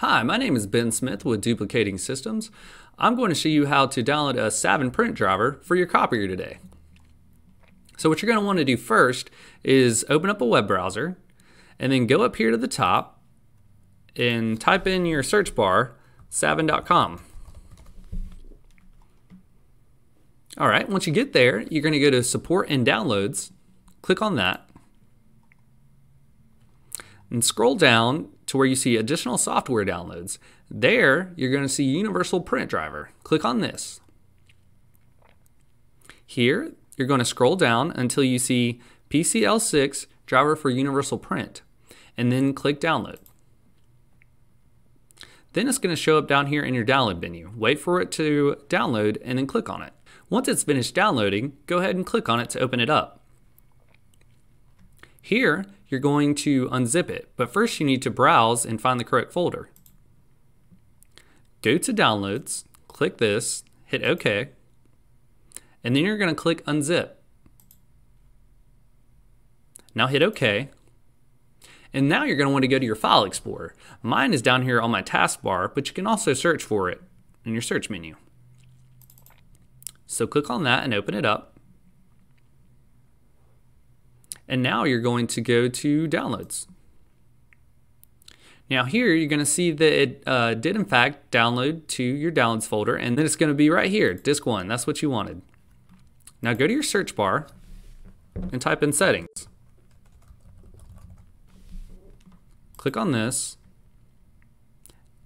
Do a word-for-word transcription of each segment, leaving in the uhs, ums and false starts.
Hi, my name is Ben Smith with Duplicating Systems. I'm going to show you how to download a Savin print driver for your copier today. So what you're going to want to do first is open up a web browser and then go up here to the top and type in your search bar savin dot com. All right, once you get there, you're going to go to Support and Downloads, click on that, and scroll down to where you see additional software downloads. There, you're going to see Universal Print Driver. Click on this. Here, you're going to scroll down until you see P C L six driver for Universal Print, and then click Download. Then it's going to show up down here in your download menu. Wait for it to download and then click on it. Once it's finished downloading, go ahead and click on it to open it up. Here, you're going to unzip it, but first you need to browse and find the correct folder. Go to Downloads, click this, hit OK, and then you're going to click Unzip. Now hit OK. And now you're going to want to go to your File Explorer. Mine is down here on my taskbar, but you can also search for it in your search menu. So click on that and open it up. And now you're going to go to Downloads. Now here you're going to see that it uh, did in fact download to your Downloads folder, and then it's going to be right here, disk one. That's what you wanted. Now go to your search bar and type in Settings. Click on this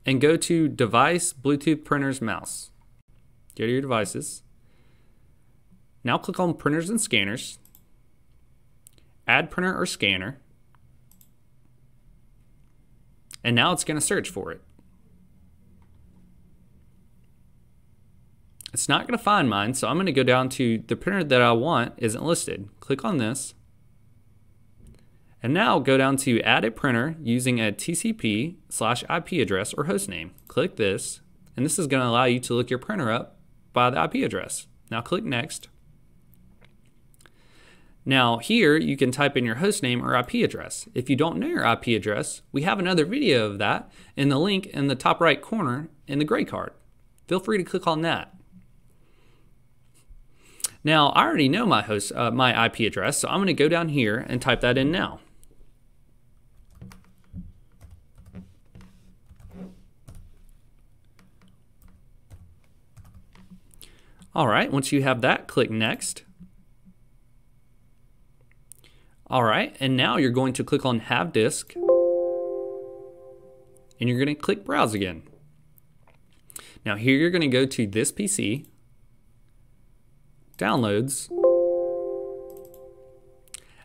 and go to Device, Bluetooth, Printers, Mouse. Go to your devices. Now click on Printers and Scanners. Add printer or scanner. And now it's going to search for it. It's not going to find mine, so I'm going to go down to the printer that I want isn't listed. Click on this. And now go down to Add a Printer using a T C P slash I P address or host name. Click this, and this is going to allow you to look your printer up by the I P address. Now click Next. Now here you can type in your host name or I P address. If you don't know your I P address, we have another video of that in the link in the top right corner in the gray card. Feel free to click on that. Now I already know my host, uh, my I P address, so I'm going to go down here and type that in now. All right, once you have that, click Next. All right, and now you're going to click on Have Disk, and you're going to click Browse again. Now here you're going to go to This P C, Downloads,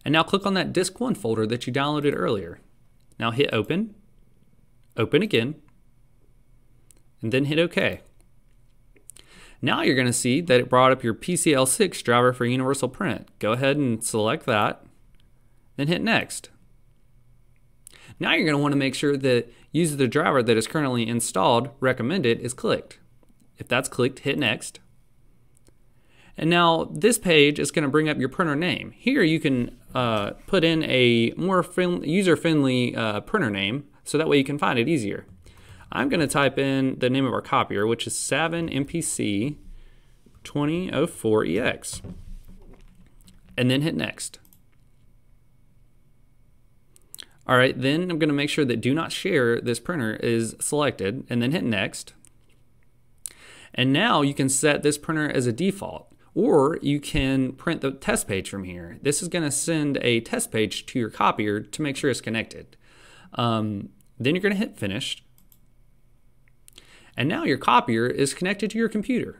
and now click on that disk one folder that you downloaded earlier. Now hit Open, Open again, and then hit OK. Now you're going to see that it brought up your P C L six driver for Universal Print. Go ahead and select that, then hit Next. Now you're going to want to make sure that user the driver that is currently installed, recommended, is clicked. If that's clicked, hit Next. And now this page is going to bring up your printer name. Here you can uh, put in a more friendly, user-friendly uh, printer name, so that way you can find it easier. I'm going to type in the name of our copier, which is Savin M P C twenty oh four E X, and then hit Next. All right, then I'm going to make sure that Do Not Share this printer is selected, and then hit Next. And now you can set this printer as a default, or you can print the test page from here. This is going to send a test page to your copier to make sure it's connected. Um, then you're going to hit Finish. And now your copier is connected to your computer.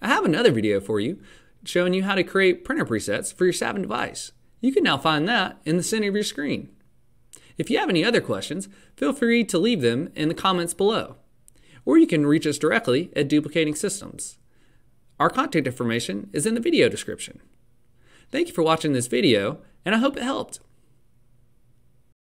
I have another video for you showing you how to create printer presets for your Savin device. You can now find that in the center of your screen. If you have any other questions, feel free to leave them in the comments below. Or you can reach us directly at Duplicating Systems. Our contact information is in the video description. Thank you for watching this video, and I hope it helped.